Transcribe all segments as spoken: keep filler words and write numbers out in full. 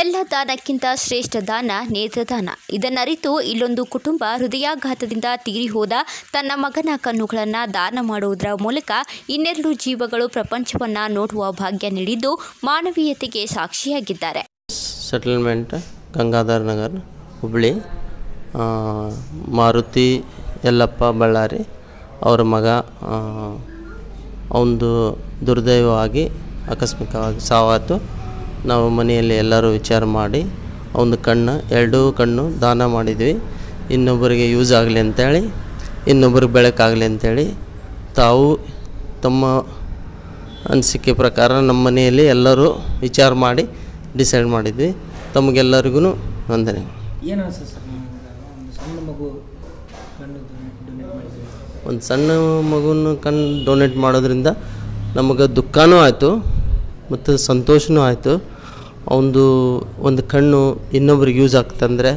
ಎಲ್ಲ ದಾನಕ್ಕಿಂತ ಶ್ರೇಷ್ಠ ದಾನ ನೇತ್ರದಾನ. ಇದನ್ನರಿತು ಇಲ್ಲೊಂದು ಕುಟುಂಬ ಹೃದಯಾಘಾತದಿಂದ ತೀರಿ ಹೋದ ತನ್ನ ಮಗನ ಕಣ್ಣುಗಳನ್ನು ದಾನ ಮಾಡುವುದರ ಮೂಲಕ ಇನ್ನೆರಡು ಜೀವಗಳು ಪ್ರಪಂಚವನ್ನು ನೋಡುವ ಭಾಗ್ಯ ನೀಡಿದ್ದು ಮಾನವೀಯತೆಗೆ ಸಾಕ್ಷಿಯಾಗಿದ್ದಾರೆ. ಸೆಟಲ್ಮೆಂಟ್ ಗಂಗಾಧರ ನಗರ್ ಹುಬ್ಳಿ, ಮಾರುತಿ ಯಲ್ಲಪ್ಪ ಬಳ್ಳಾರಿ ಅವರ ಮಗ ಒಂದು ದುರ್ದೈವವಾಗಿ ಆಕಸ್ಮಿಕವಾಗಿ ಸಾವಾಯಿತು. ನಾವು ಮನೆಯಲ್ಲಿ ಎಲ್ಲರೂ ವಿಚಾರ ಮಾಡಿ ಅವನ ಕಣ್ಣು ಎರಡೂ ಕಣ್ಣು ದಾನ ಮಾಡಿದ್ವಿ. ಇನ್ನೊಬ್ಬರಿಗೆ ಯೂಸ್ ಆಗಲಿ ಅಂತೇಳಿ, ಇನ್ನೊಬ್ಬರಿಗೆ ಬೆಳಕಾಗಲಿ ಅಂತೇಳಿ ತಾವು ತಮ್ಮ ಅನಿಸಿಕೆ ಪ್ರಕಾರ ನಮ್ಮ ಮನೆಯಲ್ಲಿ ಎಲ್ಲರೂ ವಿಚಾರ ಮಾಡಿ ಡಿಸೈಡ್ ಮಾಡಿದ್ವಿ. ತಮಗೆಲ್ಲರಿಗೂ ವಂದನೆ. ಏನು ಸರ್, ಒಂದು ಸಣ್ಣ ಮಗು ಕಣ್ಣು ಡೊನೇಟ್ ಮಾಡಿದ್ವಿ. ಒಂದು ಸಣ್ಣ ಮಗುನ ಕಣ್ಣು ಡೊನೇಟ್ ಮಾಡೋದ್ರಿಂದ ನಮಗೆ ದುಃಖನೂ ಆಯಿತು ಮತ್ತು ಸಂತೋಷನೂ ಆಯಿತು. ಅವನದು ಒಂದು ಕಣ್ಣು ಇನ್ನೊಬ್ರಿಗೆ ಯೂಸ್ ಆಗ್ತಂದರೆ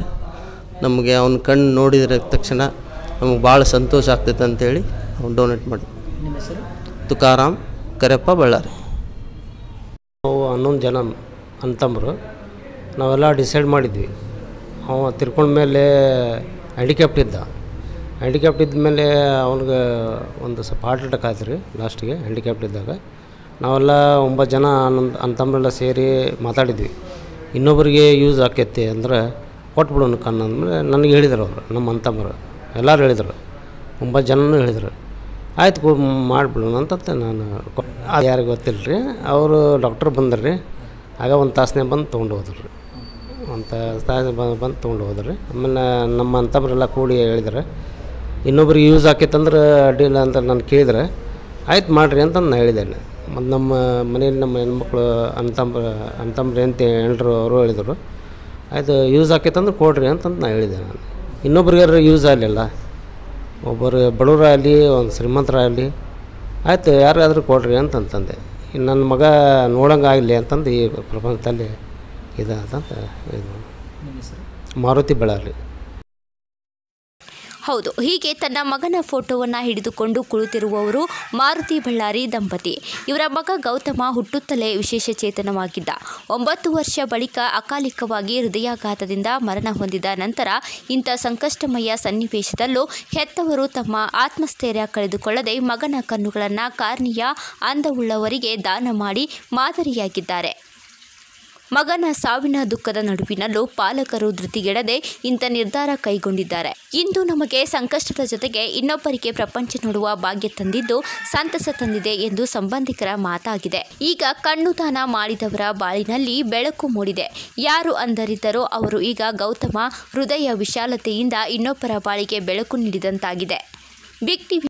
ನಮಗೆ ಅವನ ಕಣ್ಣು ನೋಡಿದ ತಕ್ಷಣ ನಮಗೆ ಭಾಳ ಸಂತೋಷ ಆಗ್ತೈತೆ ಅಂತೇಳಿ ಅವ್ನು ಡೊನೇಟ್ ಮಾಡಿ. ನಿಮ್ಮ ಹೆಸರು? ತುಕಾರಾಮ್ ಕರೆಪ್ಪ ಬಳ್ಳಾರಿ. ನಾವು ಹನ್ನೊಂದು ಜನ ಅಂತಂಬರು ನಾವೆಲ್ಲ ಡಿಸೈಡ್ ಮಾಡಿದ್ವಿ. ಅವ ತಿರ್ಕೊಂಡ್ಮೇಲೆ ಹ್ಯಾಂಡಿಕ್ಯಾಪ್ಟ್ ಇದ್ದ. ಹ್ಯಾಂಡಿಕ್ಯಾಪ್ಟ್ ಇದ್ದಮೇಲೆ ಅವ್ನಿಗೆ ಒಂದು ಸ್ವಲ್ಪ ಹಾರ್ಟ್ ಅಟ್ಯಾಕ್ ಆಯ್ತು ರೀ ಲಾಸ್ಟಿಗೆ. ಹ್ಯಾಂಡಿಕ್ಯಾಪ್ಟ್ ಇದ್ದಾಗ ನಾವೆಲ್ಲ ಒಂಬತ್ತು ಜನ ನನ್ನ ಅಂತಂಬರೆಲ್ಲ ಸೇರಿ ಮಾತಾಡಿದ್ವಿ, ಇನ್ನೊಬ್ಬರಿಗೆ ಯೂಸ್ ಆಕೈತಿ ಅಂದರೆ ಕೊಟ್ಬಿಡೋಣ ಕಣ್ಣು ಅಂದಮೇಲೆ ನನಗೆ ಹೇಳಿದರು ಅವರು. ನಮ್ಮ ಅಂತಂಬರು ಎಲ್ಲರೂ ಹೇಳಿದರು, ಒಂಬತ್ತು ಜನನೂ ಹೇಳಿದರು. ಆಯ್ತು ಕೊ ಮಾಡಿಬಿಡೋಣ ಅಂತ ನಾನು ಯಾರಿಗೆ ಗೊತ್ತಿಲ್ಲ ರೀ. ಅವರು ಡಾಕ್ಟ್ರ್ ಬಂದರು ರೀ. ಆಗ ಒಂದು ತಾಸನೇ ಬಂದು ತೊಗೊಂಡು ಹೋದ್ರು ರೀ. ಒಂದು ತಾಸನೇ ಬಂದು ಬಂದು ತೊಗೊಂಡು ಹೋದ್ರು ರೀ. ಆಮೇಲೆ ನಮ್ಮ ಅಂತಂಬರೆಲ್ಲ ಕೂಡಿ ಹೇಳಿದ್ದಾರೆ, ಇನ್ನೊಬ್ರಿಗೆ ಯೂಸ್ ಆಕೈತಂದ್ರೆ ಅಡ್ಡಿಲ್ಲ ಅಂತ ನಾನು ಕೇಳಿದರೆ ಆಯ್ತು ಮಾಡಿರಿ ಅಂತ ನಾನು ಹೇಳಿದ್ದೇನೆ. ಮತ್ತು ನಮ್ಮ ಮನೆಯಲ್ಲಿ ನಮ್ಮ ಹೆಣ್ಮಕ್ಳು ಅಂತಂಬ್ರ ಅಂತಂಬ್ರಿ ಅಂತ ಹೇಳ್ರು, ಅವರು ಹೇಳಿದರು ಆಯಿತು ಯೂಸ್ ಆಕೈತಂದ್ರೆ ಕೊಡಿರಿ ಅಂತಂದು ನಾನು ಹೇಳಿದೆ. ನಾನು ಇನ್ನೊಬ್ರಿಗಾರ ಯೂಸ್ ಆಗಲಿಲ್ಲ, ಒಬ್ಬರು ಬಡವರಾಗಲಿ ಒಂದು ಶ್ರೀಮಂತರಾಗಲಿ ಆಯಿತು ಯಾರಾದರೂ ಕೊಡಿರಿ ಅಂತಂತಂದೆ. ಇನ್ನು ನನ್ನ ಮಗ ನೋಡೋಂಗೆ ಆಗಲಿ ಅಂತಂದು ಈ ಪ್ರಪಂಚದಲ್ಲಿ ಇದೆ ಅಂತಂತ ಹೇಳಿದ್ರು. ಮಾರುತಿ ಬಳ್ಳಾರಿ. ಹೌದು, ಹೀಗೆ ತನ್ನ ಮಗನ ಫೋಟೋವನ್ನು ಹಿಡಿದುಕೊಂಡು ಕುಳಿತಿರುವವರು ಮಾರುತಿ ಬಳ್ಳಾರಿ ದಂಪತಿ. ಇವರ ಮಗ ಗೌತಮ ಹುಟ್ಟುತ್ತಲೇ ವಿಶೇಷ ಚೇತನವಾಗಿದ್ದ. ಒಂಬತ್ತು ವರ್ಷ ಬಳಿಕ ಅಕಾಲಿಕವಾಗಿ ಹೃದಯಾಘಾತದಿಂದ ಮರಣ ಹೊಂದಿದ ನಂತರ ಇಂಥ ಸಂಕಷ್ಟಮಯ ಸನ್ನಿವೇಶದಲ್ಲೂ ಹೆತ್ತವರು ತಮ್ಮ ಆತ್ಮಸ್ಥೈರ್ಯ ಕಳೆದುಕೊಳ್ಳದೆ ಮಗನ ಕಣ್ಣುಗಳನ್ನು ಕಾರ್ನಿಯ ಅಂದವುಳ್ಳವರಿಗೆ ದಾನ ಮಾಡಿ ಮಾದರಿಯಾಗಿದ್ದಾರೆ. ಮಗನ ಸಾವಿನ ದುಃಖದ ನಡುವಿನಲ್ಲೂ ಪಾಲಕರು ಧೃತಿಗೆಡದೆ ಇಂಥ ನಿರ್ಧಾರ ಕೈಗೊಂಡಿದ್ದಾರೆ. ಇಂದು ನಮಗೆ ಸಂಕಷ್ಟದ ಜೊತೆಗೆ ಇನ್ನೊಬ್ಬರಿಗೆ ಪ್ರಪಂಚ ನೋಡುವ ಭಾಗ್ಯ ತಂದಿದ್ದು ಸಂತಸ ತಂದಿದೆ ಎಂದು ಸಂಬಂಧಿಕರ ಮಾತಾಗಿದೆ. ಈಗ ಕಣ್ಣು ದಾನ ಮಾಡಿದವರ ಬಾಳಿನಲ್ಲಿ ಬೆಳಕು ಮೂಡಿದೆ. ಯಾರು ಅಂಧರಿದ್ದರೋ ಅವರು ಈಗ ಗೌತಮ ಹೃದಯ ವಿಶಾಲತೆಯಿಂದ ಇನ್ನೊಬ್ಬರ ಬಾಳಿಗೆ ಬೆಳಕು ನೀಡಿದಂತಾಗಿದೆ. Big TV.